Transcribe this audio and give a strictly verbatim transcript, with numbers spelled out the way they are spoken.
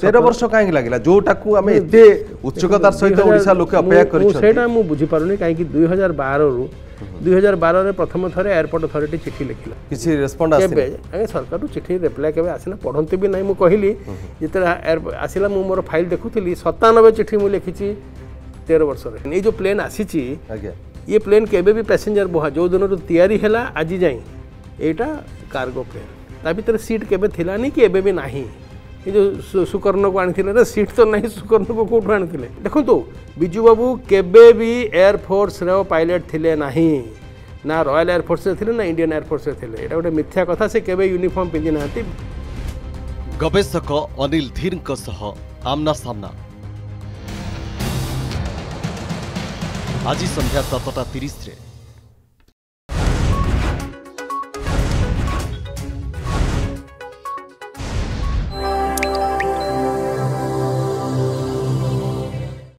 तेर वर्ष कहीं लगे जोटा को आम एत उत्सुकतार सहित ओडिशा लोक अपेक्षा करेटा मुझे बुझीपारूनी कहीं दुई हजार बार रु दुई हजार बार में प्रथम थर एयरपोर्ट अथॉरिटी चिठी लिखला किसी रेस्पॉन्ड आज सरकार चिठी रिप्लाई के आसना पढ़ते भी ना मुझे जिते आसला मुझे मोर फाइल देखुली सतानबे चिठी मुझे लिखी तेरह वर्ष ये जो प्लेन आसी ये प्लेन केबे भी पैसेंजर बोहा जो दिन या आज जाए यहाँ कार्गो प्लेन ता भीतर सीट केबे थिला नहीं कि एबे भी ना ये जो सुकर्ण को आनी सीट तो नहीं सुकर्ण को कौटू आनी देखु तो, बिजू बाबू केबे भी एयरफोर्स रो पायलट थिले नाही ना रॉयल एयरफोर्स थे ना इंडियन एयरफोर्स थे गोटे मिथ्या कथा से केबे यूनिफॉर्म पिंधि ना। गवेषक अनिल धीर आमना सामना आज संध्या सातटा तीस।